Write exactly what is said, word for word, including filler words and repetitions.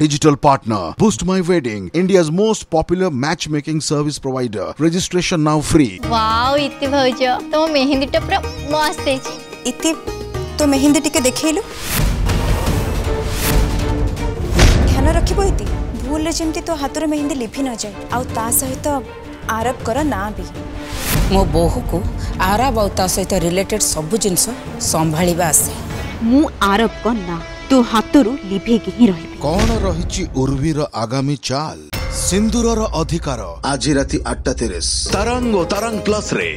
Digital partner. Boost My Wedding, India's most popular matchmaking service provider. Registration now free. Wow, itti bhaujo. Tomo mehendi ta pura mast hechi. Itti to mehendi tike dekhelu. Khana rakhibo itti. Bhul le jemti to hathore mehendi libhi na jaye. Au ta sahito arab kara na bi. Mo bohu ko arab au ta sahito related sabu jinso sambhaliba ase. Mu arab ko na. तो हातरू live गिहि रहिबे कोन रहिछि उर्वीर आगामी चाल सिंदूरर अधिकार आज राति आठ तीस तरंग ओ तरंग प्लस रे।